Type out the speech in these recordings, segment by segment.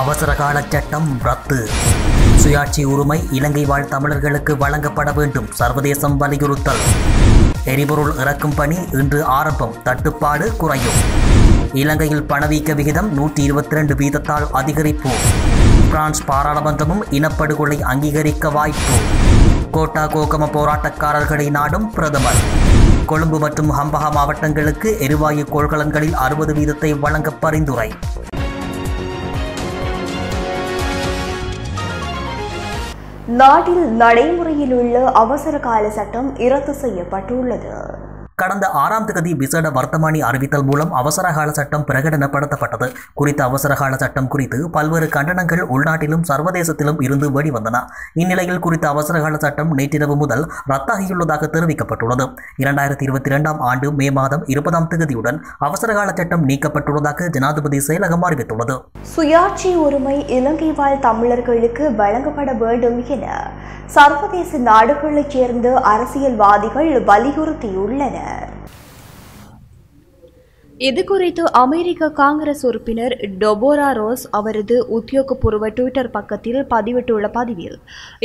அவசர கால சட்டம் ரத்து. சுயாட்சி உரிமை இலங்கை வாழ் தமிழர்களுக்கு வழங்கப்பட வேண்டும். சர்வதேசம் வலியுறுத்தல். எரிபொருள் இறக்கும் பணி இன்று ஆரம்பம். தட்டுப்பாடு குறையும். இலங்கையில் பணவீக்க விகிதம் 122 வீதத்தால் அதிகரிப்பு. பிரான்ஸ் பாராளுமன்றமும் இனப்படுகொலை அங்கீகரிக்க வாய்ப்பு. கோட்டா கோகம போராட்டக்காரர்களை நாடும் பிரதமர். கொழும்பு மற்றும் ஹம்பகா மாவட்டங்களுக்கு எரிவாயு கொள்கலன்களில் 60 வீதத்தை வழங்க பரிந்துரை. நாட்டில் நடைமுறையில் உள்ள அவசர கால சட்டம் இரத்து செய்யப்பட்டுள்ளது. கடந்த 6ஆம் தேதி விசேட வர்த்தமானி அறிவித்தல் மூலம் அவசரகால சட்டம் பிரகடனப்படுத்தப்பட்டது. குறித்த அவசரகால சட்டம் குறித்து பல்வேறு கண்டனங்கள் உள்நாட்டிலும் சர்வதேசத்திலும் இருந்து வெளிவந்தன. இந்நிலையில் குறித்த அவசரகால சட்டம் நேற்றிரவு முதல் ரத்தாகியுள்ளதாக தெரிவிக்கப்பட்டுள்ளது. 2022ஆம் ஆண்டு மே மாதம் 20ஆம் தேதியுடன் அவசரகால சட்டம் நீக்கப்பட்டுள்ளதாக ஜனாதிபதி செயலகம் அறிவித்துள்ளது. சுயாட்சி உரிமை இலங்கை வாழ் தமிழர்களுக்கு வழங்கப்பட வேண்டும் என சர்வதேச நாடுகளைச் சேர்ந்த அரசியல்வாதிகள் வலியுறுத்தியுள்ளனர். இது குறித்து அமெரிக்க காங்கிரஸ் உறுப்பினர் டொபோரா ரோஸ் அவரது உத்தியோகபூர்வ ட்விட்டர் பக்கத்தில் பதிவிட்டுள்ள பதிவில்,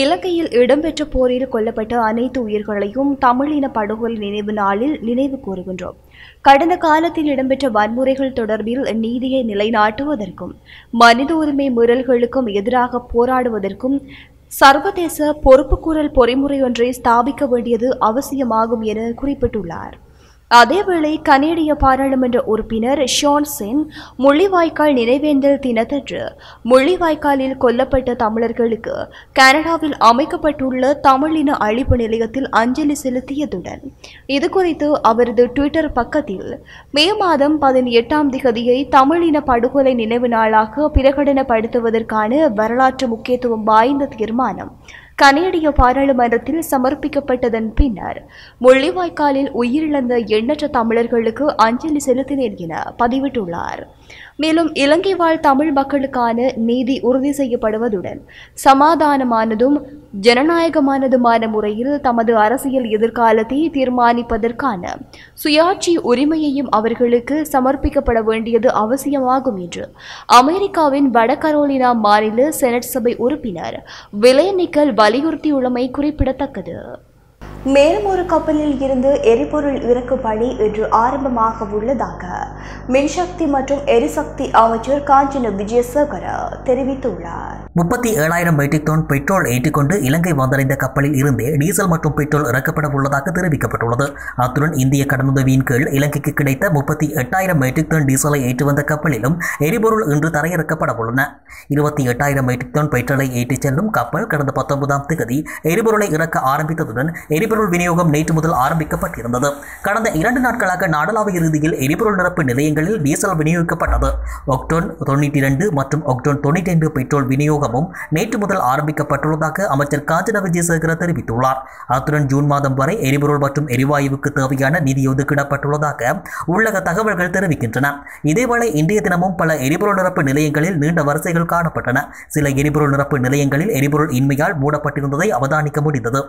இலங்கையில் இடம்பெற்ற போரில் கொல்லப்பட்ட அனைத்து உயிர்களையும் தமிழின படுகொலை நினைவு நாளில் நினைவு கூறுகின்றோம். கடந்த காலத்தில் இடம்பெற்ற வன்முறைகள் தொடர்பில் நீதியை நிலைநாட்டுவதற்கும் மனித உரிமை மீறல்களுக்கும் எதிராக போராடுவதற்கும் சர்வதேச பொறுப்புக்கூறல் பொறிமுறை ஒன்றை ஸ்தாபிக்க வேண்டியது அவசியமாகும் என குறிப்பிட்டுள்ளார். அதேவேளை கனேடிய பாராளுமன்ற உறுப்பினர் ஷான்சென் முள்ளிவாய்க்கால் நினைவேந்தல் தினத்தன்று முள்ளிவாய்க்காலில் கொல்லப்பட்ட தமிழர்களுக்கு கனடாவில் அமைக்கப்பட்டுள்ள தமிழின அழிப்பு நிலையத்தில் அஞ்சலி செலுத்தியதுடன் இதுகுறித்து அவரது ட்விட்டர் பக்கத்தில் மே மாதம் 18ஆம் தேதியை தமிழின படுகொலை நினைவு நாளாக பிரகடனப்படுத்துவதற்கான வரலாற்று முக்கியத்துவம் வாய்ந்த தீர்மானம் கனேடிய பாராளுமன்றத்தில் சமர்ப்பிக்கப்பட்டதன் பின்னர் முள்ளிவாய்க்காலில் உயிரிழந்த எண்ணற்ற தமிழர்களுக்கு அஞ்சலி செலுத்தினேன் என பதிவிட்டுள்ளார். மேலும் இலங்கை வாழ் தமிழ் மக்களுக்கான நீதி உறுதி செய்யப்படுவதுடன் சமாதானமானதும் ஜனநாயகமானதுமான முறையில் தமது அரசியல் எதிர்காலத்தை தீர்மானிப்பதற்கான சுயாட்சி உரிமையையும் அவர்களுக்கு சமர்ப்பிக்கப்பட வேண்டியது அவசியமாகும் என்று அமெரிக்காவின் வடகரோலினா மாநில செனட் சபை உறுப்பினர் விலைநிக்கல் வலியுறுத்தியுள்ளமை குறிப்பிடத்தக்கது. மேலும் ஒரு கப்பலில் இருந்து எரிபொருள் இறக்கும் பணி இன்று ஆரம்பமாக உள்ளதாக மின்சக்தி மற்றும் எரிசக்தி அமைச்சர் காஞ்சன விஜயசேகர தெரிவித்துள்ளார். 37,000 மெட்ரிக் டன் பெட்ரோல் ஏற்றிக்கொண்டு இலங்கை வந்தடைந்த கப்பலில் இருந்தே டீசல் மற்றும் பெட்ரோல் இறக்கப்பட உள்ளதாக தெரிவிக்கப்பட்டுள்ளது. அத்துடன் இந்திய கடனுதவியின் கீழ் இலங்கைக்கு கிடைத்த 38,000 மெட்ரிக் டன் டீசலை ஏற்றி வந்த கப்பலிலும் எரிபொருள் இன்று தரையிறக்கப்பட உள்ளன. 28,000 மெட்ரிக் டன் பெட்ரோலை ஏற்றிச் செல்லும் கப்பல் கடந்த 19ஆம் தேதி எரிபொருளை இறக்க ஆரம்பித்ததுடன் எரிபொருள் விநியோகம் நேற்று முதல் ஆரம்பிக்கப்பட்டிருந்தது. கடந்த 2 நாட்களாக நாடளாவிய இறுதியில் எரிபொருள் நிரப்பு நிலையங்களில் டீசல் விநியோகிக்கப்பட்டது. ஒக்டோன் 92 மற்றும் ஒக்டோன் 95 பெட்ரோல் விநியோகமும் நேற்று முதல் ஆரம்பிக்கப்பட்டுள்ளதாக அமைச்சர் காஞ்சன விஜயசேகர தெரிவித்துள்ளார். அத்துடன் ஜூன் மாதம் வரை எரிபொருள் மற்றும் எரிவாயுவுக்கு தேவையான நிதி ஒதுக்கிடப்பட்டுள்ளதாக உள்ளக தகவல்கள் தெரிவிக்கின்றன. இதேவேளை இன்றைய தினமும் பல எரிபொருள் நிரப்பு நிலையங்களில் நீண்ட வரிசைகள் காணப்பட்டன. சில எரிபொருள் நிரப்பு நிலையங்களில் எரிபொருள் இன்மையால் மூடப்பட்டிருந்ததை அவதானிக்க முடிந்தது.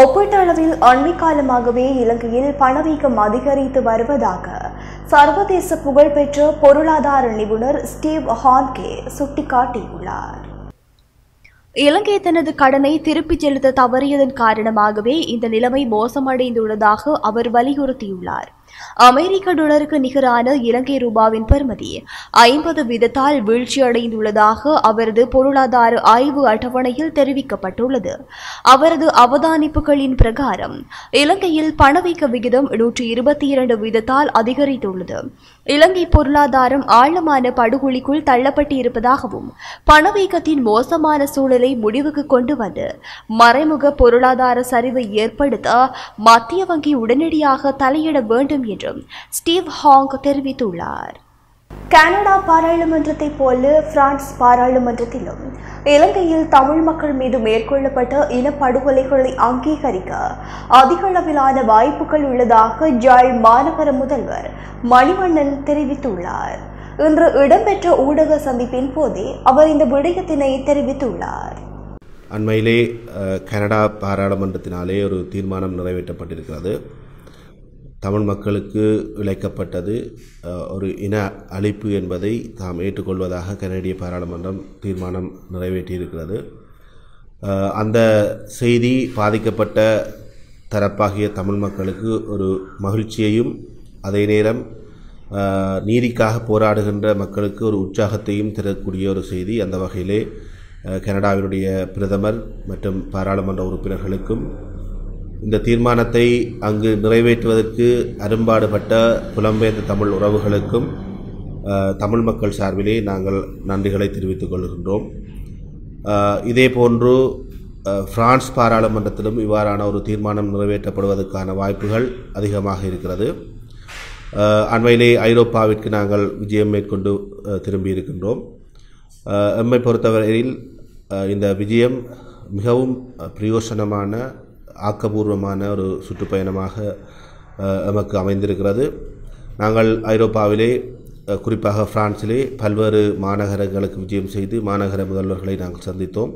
ஒப்பீட்டளவில் அண்மைக்காலமாகவே இலங்கையில் பணவீக்கம் அதிகரித்து வருவதாக சர்வதேச புகழ்பெற்ற பொருளாதார நிபுணர் ஸ்டீவ் ஹான்கே சுட்டிக்காட்டியுள்ளார். இலங்கை தனது கடனை திருப்பிச் செலுத்த தவறியதன் காரணமாகவே இந்த நிலைமை மோசமடைந்துள்ளதாக அவர் வலியுறுத்தியுள்ளார். அமெரிக்க டாலருக்கு நிகரான இலங்கை ரூபாவின் பெறுமதி 50 வீதத்தால் வீழ்ச்சியடைந்துள்ளதாக அவரது பொருளாதார ஆய்வு அட்டவணையில் தெரிவிக்கப்பட்டுள்ளது. அவரது அவதானிப்புகளின் பிரகாரம் இலங்கையில் பணவீக்க விகிதம் 122 வீதத்தால் அதிகரித்துள்ளது. இலங்கை பொருளாதாரம் ஆழமான படுகொலிக்குள் தள்ளப்பட்டு இருப்பதாகவும் பணவீக்கத்தின் மோசமான சூழலை முடிவுக்கு கொண்டு வந்து மறைமுக பொருளாதார சரிவை ஏற்படுத்த மத்திய வங்கி உடனடியாக தலையிட வேண்டும் என்றும் ஸ்டீவ் ஹாங் தெரிவித்துள்ளார். கனடா பாராளுமன்றத்தை போல பிரான்ஸ் பாராளுமன்றத்திலும் இலங்கையில் தமிழ் மக்கள் மீது மேற்கொள்ளப்பட்ட இனப்படுகொலைகளை அங்கீகரிக்க அதிக அளவிலான வாய்ப்புகள் உள்ளதாக யாழ் மாநகர முதல்வர் மணிவண்ணன் தெரிவித்துள்ளார். இன்று இடம்பெற்ற ஊடக சந்திப்பின் போதே அவர் இந்த விடயத்தினை தெரிவித்துள்ளார். அண்மையிலே கனடா பாராளுமன்றத்தினாலே ஒரு தீர்மானம் நிறைவேற்றப்பட்டிருக்கிறது. தமிழ் மக்களுக்கு இழைக்கப்பட்டது ஒரு இன அழிப்பு என்பதை தாம் ஏற்றுக்கொள்வதாக கனடிய பாராளுமன்றம் தீர்மானம் நிறைவேற்றியிருக்கிறது. அந்த செய்தி பாதிக்கப்பட்ட தரப்பாகிய தமிழ் மக்களுக்கு ஒரு மகிழ்ச்சியையும் அதே நேரம் நீதிக்காக போராடுகின்ற மக்களுக்கு ஒரு உற்சாகத்தையும் தரக்கூடிய ஒரு செய்தி. அந்த வகையிலே கனடாவினுடைய பிரதமர் மற்றும் பாராளுமன்ற உறுப்பினர்களுக்கும் இந்த தீர்மானத்தை அங்கு நிறைவேற்றுவதற்கு அரும்பாடுபட்ட புலம்பெயர்ந்த தமிழ் உறவுகளுக்கும் தமிழ் மக்கள் சார்பிலே நாங்கள் நன்றிகளை தெரிவித்துக் கொள்கின்றோம். இதேபோன்று பிரான்ஸ் பாராளுமன்றத்திலும் இவ்வாறான ஒரு தீர்மானம் நிறைவேற்றப்படுவதற்கான வாய்ப்புகள் அதிகமாக இருக்கிறது. அண்மையிலே ஐரோப்பாவிற்கு நாங்கள் விஜயம் மேற்கொண்டு திரும்பியிருக்கின்றோம். எம்மை பொறுத்தவரையில் இந்த விஜயம் மிகவும் பிரயோசனமான ஆக்கபூர்வமான ஒரு சுற்றுப்பயணமாக எமக்கு அமைந்திருக்கிறது. நாங்கள் ஐரோப்பாவிலே குறிப்பாக பிரான்சிலே பல்வேறு மாநகரங்களுக்கு விஜயம் செய்து மாநகர முதல்வர்களை நாங்கள் சந்தித்தோம்.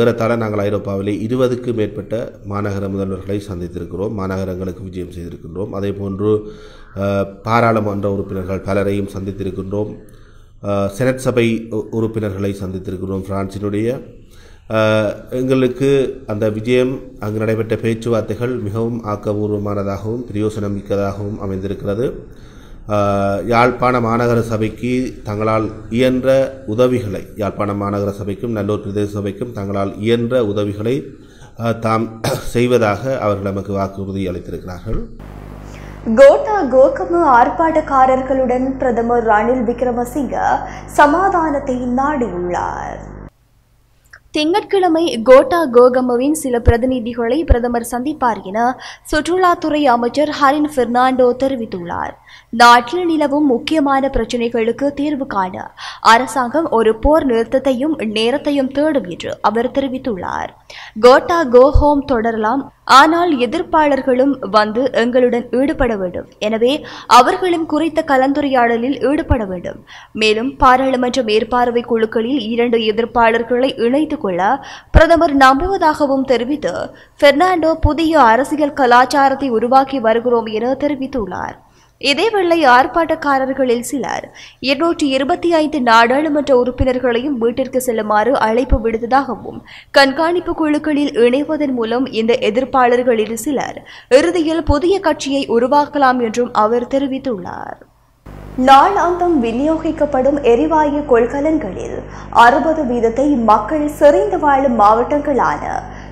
ஏறத்தாழ நாங்கள் ஐரோப்பாவிலே 20க்கு மேற்பட்ட மாநகர முதல்வர்களை சந்தித்திருக்கிறோம், மாநகரங்களுக்கு விஜயம் செய்திருக்கின்றோம். அதே போன்று பாராளுமன்ற உறுப்பினர்கள் பலரையும் சந்தித்திருக்கின்றோம், செனட் சபை உறுப்பினர்களை சந்தித்திருக்கிறோம். பிரான்சினுடைய எங்களுக்கு அந்த விஜயம் அங்கு நடைபெற்ற பேச்சுவார்த்தைகள் மிகவும் ஆக்கபூர்வமானதாகவும் பிரயோசனம் மிக்கதாகவும் அமைந்திருக்கிறது. யாழ்ப்பாண மாநகர சபைக்கு தங்களால் இயன்ற உதவிகளை, யாழ்ப்பாண மாநகர சபைக்கும் நல்லூர் பிரதேச சபைக்கும் தங்களால் இயன்ற உதவிகளை தாம் செய்வதாக அவர்கள் நமக்கு வாக்குறுதி அளித்திருக்கிறார்கள். கோட்டா கோகம ஆர்ப்பாட்டக்காரர்களுடன் பிரதமர் ரணில் விக்ரமசிங்க சமாதானத்தை நாடியுள்ளார். திங்கட்கிழமை கோட்டா கோகமவின் சில பிரதிநிதிகளை பிரதமர் சந்திப்பார் என சுற்றுலாத்துறை அமைச்சர் ஹரின் பெர்னாண்டோ தெரிவித்துள்ளார். நாட்டில் நிலவும் முக்கியமான பிரச்சினைகளுக்கு தீர்வு காண அரசாங்கம் ஒரு போர் நிறுத்தத்தையும் நேரத்தையும் தேடும் என்று அவர் தெரிவித்துள்ளார். கோட்டா கோஹோம் தொடரலாம், ஆனால் எதிர்ப்பாளர்களும் வந்து எங்களுடன் ஈடுபட வேண்டும், எனவே அவர்களும் குறித்த கலந்துரையாடலில் ஈடுபட வேண்டும். மேலும் பாராளுமன்ற மேற்பார்வை குழுக்களில் 2 எதிர்ப்பாளர்களை இணைத்துக் கொள்ள பிரதமர் நம்புவதாகவும் தெரிவித்து பெர்னாண்டோ புதிய அரசியல் கலாச்சாரத்தை உருவாக்கி வருகிறோம் என தெரிவித்துள்ளார். இதேவேளை ஆர்ப்பாட்டக்காரர்களில் சிலர் 225 நாடாளுமன்ற உறுப்பினர்களையும் வீட்டிற்கு செல்லுமாறு அழைப்பு விடுத்ததாகவும் கண்காணிப்பு குழுக்களில் இணைவதன் மூலம் இந்த எதிர்ப்பாளர்களில் சிலர் இறுதியில் புதிய கட்சியை உருவாக்கலாம் என்றும் அவர் தெரிவித்துள்ளார். நாளாந்தம் விநியோகிக்கப்படும் எரிவாயு கொள்கலன்களில் 60% மக்கள் சிறைந்து வாழும் மாவட்டங்களான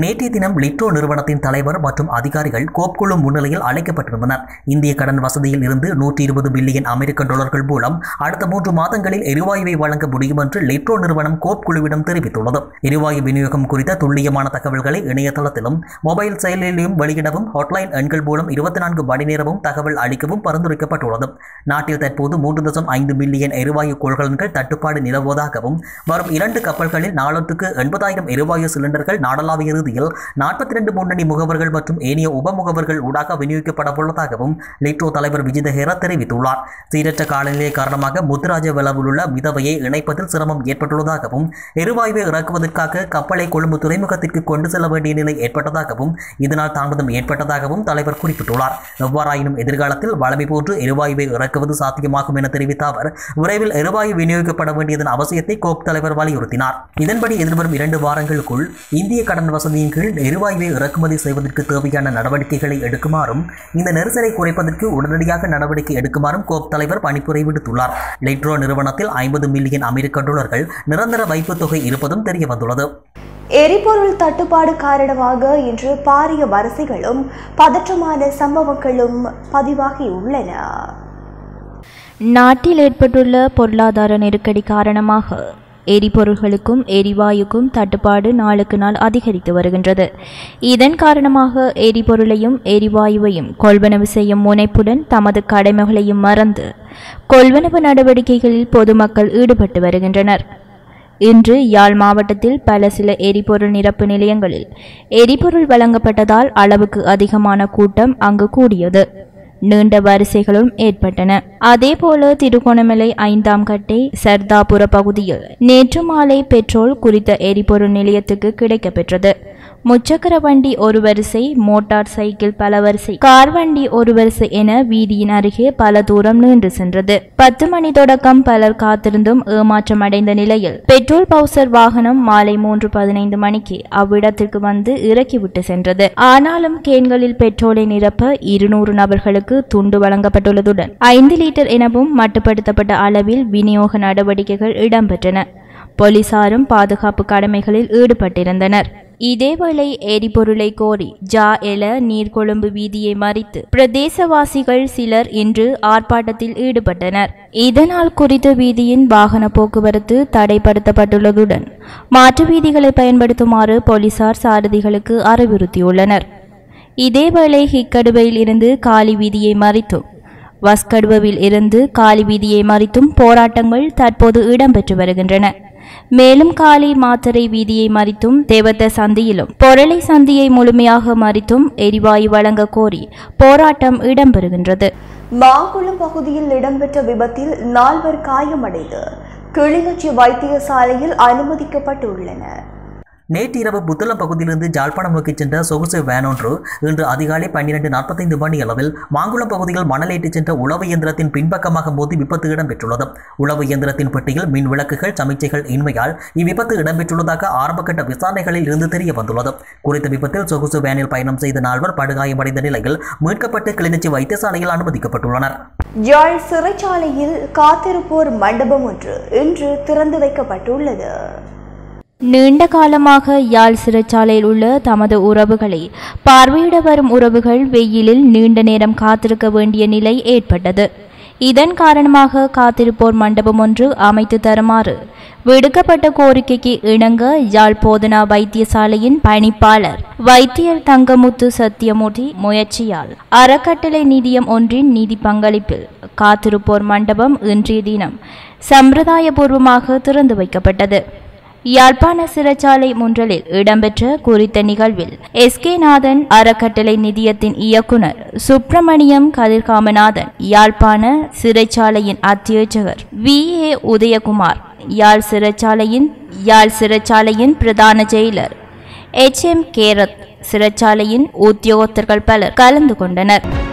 நேற்றைய தினம் லிட்ரோ நிறுவனத்தின் தலைவர் மற்றும் அதிகாரிகள் கோப்குழு முன்னிலையில் அழைக்கப்பட்டிருந்தனர். இந்திய கடன் வசதியில் இருந்து 120 பில்லியன் அமெரிக்க டாலர்கள் மூலம் அடுத்த 3 மாதங்களில் எரிவாயுவை வழங்க முடியும் என்று லிட்ரோ நிறுவனம் கோப்குழுவிடம் தெரிவித்துள்ளது. எரிவாயு விநியோகம் குறித்த துல்லியமான தகவல்களை இணையதளத்திலும் மொபைல் செயலிலும் வெளியிடவும் ஹாட்லைன் எண்கள் மூலம் 24 மணி நேரமும் தகவல் அளிக்கவும் பரிந்துரைக்கப்பட்டுள்ளது. நாட்டில் தற்போது 3.5 மில்லியன் எரிவாயு கொள்கலன்கள் தட்டுப்பாடு நிலவுவதாகவும் வரும் 2 கப்பல்களில் 480,000 எரிவாயு சிலிண்டர்கள் நாடளாவிய 42 முன்னணி முகவர்கள் மற்றும் ஏனைய உபமுகவர்கள் ஊடாக விநியோகிக்கப்பட உள்ளதாகவும் லிட்ரோ தலைவர் விஜிதஹேரா தெரிவித்துள்ளார். சீரற்ற காலநிலை காரணமாக முத்துராஜ வளவிலுள்ள மிதவையை இணைப்பதில் சிரமம் ஏற்பட்டுள்ளதாகவும் எரிவாயுவை இறக்குவதற்காக கப்பலை கொழும்பு துறைமுகத்திற்கு கொண்டு செல்ல வேண்டிய நிலை ஏற்பட்டதாகவும் இதனால் தாமதம் ஏற்பட்டதாகவும் தலைவர் குறிப்பிட்டுள்ளார். எவ்வாறாயினும் எதிர்காலத்தில் வளமை போன்று எரிவாயுவை இறக்குவது சாத்தியமாகும் என தெரிவித்த அவர் விரைவில் எரிவாயு விநியோகிக்கப்பட வேண்டியதன் அவசியத்தை கோப் தலைவர் வலியுறுத்தினார். இதன்படி எதிர்வரும் 2 வாரங்களுக்குள் இந்திய கடன் வசதியின் கீழ் எரிவாயுவை இறக்குமதி செய்வதற்கு தேவையான நடவடிக்கைகளை எடுக்குமாறும் இந்த நெரிசலை குறைப்பதற்கு உடனடியாக நடவடிக்கை எடுக்குமாறும் கோப் தலைவர் பணிப்புரை விடுத்துள்ளார். லிட்ரோ நிறுவனத்தில் 50 மில்லியன் அமெரிக்க டாலர்கள் நிரந்தர வைப்பு தொகை இருப்பதும் தெரியவந்துள்ளது. எரிபொருள் தட்டுப்பாடு காரணமாக இன்று பாரிய வரிசைகளும் பதற்றமான சம்பவங்களும் பதிவாகியுள்ளன. நாட்டில் ஏற்பட்டுள்ள பொருளாதார நெருக்கடி காரணமாக எரிபொருள்களுக்கும் எரிவாயுக்கும் தட்டுப்பாடு நாளுக்கு நாள் அதிகரித்து வருகின்றது. இதன் காரணமாக எரிபொருளையும் எரிவாயுவையும் கொள்வனவு செய்யும் முனைப்புடன் தமது கடமைகளையும் மறந்து கொள்வனவு நடவடிக்கைகளில் பொதுமக்கள் ஈடுபட்டு வருகின்றனர். இன்று யாழ் மாவட்டத்தில் பல சில எரிபொருள் நிரப்பு நிலையங்களில் எரிபொருள் வழங்கப்பட்டதால் அளவுக்கு அதிகமான கூட்டம் அங்கு கூடியது. நீண்ட வரிசைகளும் ஏற்பட்டன. அதேபோல திருகோணமலை 5ஆம் கட்டை சர்தாபுர பகுதியில் நேற்று மாலை பெட்ரோல் குறித்த எரிபொருள் நிலையத்துக்கு கிடைக்கப்பெற்றது. முச்சக்கர வண்டி ஒரு வரிசை, மோட்டார் சைக்கிள் பல வரிசை, கார் வண்டி ஒரு வரிசை என வீதியின் அருகே பல தூரம் நின்று சென்றது. 10 மணி தொடக்கம் பலர் காத்திருந்தும் ஏமாற்றம் அடைந்த நிலையில் பெட்ரோல் பவுசர் வாகனம் மாலை 3:15 மணிக்கு அவ்விடத்திற்கு வந்து இறக்கிவிட்டு சென்றது. ஆனாலும் கேன்களில் பெட்ரோலை நிரப்ப 200 நபர்களுக்கு துண்டு வழங்கப்பட்டுள்ளதுடன் 5 லிட்டர் எனவும் மட்டுப்படுத்தப்பட்ட அளவில் விநியோக நடவடிக்கைகள் இடம்பெற்றன. போலீசாரும் பாதுகாப்பு கடமைகளில் ஈடுபட்டிருந்தனர். இதேவேளை எரிபொருளை கோரி ஜா எல நீர்கொழும்பு வீதியை மறித்து பிரதேசவாசிகள் சிலர் இன்று ஆர்ப்பாட்டத்தில் ஈடுபட்டனர். இதனால் குறித்த வீதியின் வாகன போக்குவரத்து தடைப்படுத்தப்பட்டுள்ளதுடன் மாற்று வீதிகளை பயன்படுத்துமாறு போலீசார் சாரதிகளுக்கு அறிவுறுத்தியுள்ளனர். இதேவேளை ஹிக்கடுவையில் இருந்து காலி வீதியை மறித்தும் வஸ்கடுவில் இருந்து காலி வீதியை மறித்தும் போராட்டங்கள் தற்போது இடம்பெற்று வருகின்றன. மேலும் காலி மாத்தரை வீதியை மறித்தும் தேவத சந்தியிலும் பொருளை சந்தியை முழுமையாக மறித்தும் எரிவாயு வழங்க கோரி போராட்டம் இடம்பெறுகின்றது. மாங்குளம் பகுதியில் இடம்பெற்ற விபத்தில் 4 பேர் காயமடைந்து கிளிநொச்சி வைத்தியசாலையில் அனுமதிக்கப்பட்டுள்ளனர். நேற்றிரவு புத்தளம் பகுதியிலிருந்து ஜாழ்ப்பாணம் நோக்கி சென்ற சொகுசு வேன் ஒன்று இன்று அதிகாலை 12:45 மணி அளவில் மாங்குளம் பகுதியில் மணலேற்றிச் சென்ற உழவு இயந்திரத்தின் பின்பக்கமாக மோதி விபத்து இடம்பெற்றுள்ளது. உழவு இயந்திரத்தின் பெட்டியில் மின் விளக்குகள் சமிச்சைகள் இன்மையால் இவ்விபத்து இடம்பெற்றுள்ளதாக ஆரம்பகட்ட விசாரணைகளில் இருந்து தெரிய வந்துள்ளது. குறித்த விபத்தில் சொகுசு வேனில் பயணம் செய்த 4 பேர் படுகாயமடைந்த நிலையில் மீட்கப்பட்டு கிளிநொச்சி வைத்தியசாலையில் அனுமதிக்கப்பட்டுள்ளனர். யாழ் சிறைச்சாலையில் காத்திருப்போர் மண்டபம் ஒன்று இன்று திறந்து வைக்கப்பட்டுள்ளது. நீண்ட காலமாக யாழ் சிறைச்சாலையில் உள்ள தமது உறவுகளை பார்வையிட வரும் உறவுகள் வெயிலில் நீண்ட நேரம் காத்திருக்க வேண்டிய நிலை ஏற்பட்டது. இதன் காரணமாக காத்திருப்போர் மண்டபம் ஒன்று அமைத்து தருமாறு விடுக்கப்பட்ட கோரிக்கைக்கு இணங்க யாழ் போதனா வைத்தியசாலையின் பணிப்பாளர் வைத்தியர் தங்கமுத்து சத்தியமூர்த்தி முயற்சியால் அறக்கட்டளை நிதியம் ஒன்றின் நிதி பங்களிப்பில் காத்திருப்போர் மண்டபம் இன்றைய தினம் சம்பிரதாயபூர்வமாக திறந்து வைக்கப்பட்டது. யாழ்ப்பாண சிறைச்சாலை முன்றலில் இடம்பெற்ற குறித்த நிகழ்வில் எஸ்கே நாதன், அறக்கட்டளை நிதியத்தின் இயக்குனர் சுப்பிரமணியம் கதிர்காமநாதன், யாழ்ப்பாண சிறைச்சாலையின் அத்தியட்சகர் VA உதயகுமார், யாழ் சிறைச்சாலையின் பிரதான செயலர் HM கேரத், சிறைச்சாலையின் உத்தியோகத்தர்கள் பலர் கலந்து கொண்டனர்.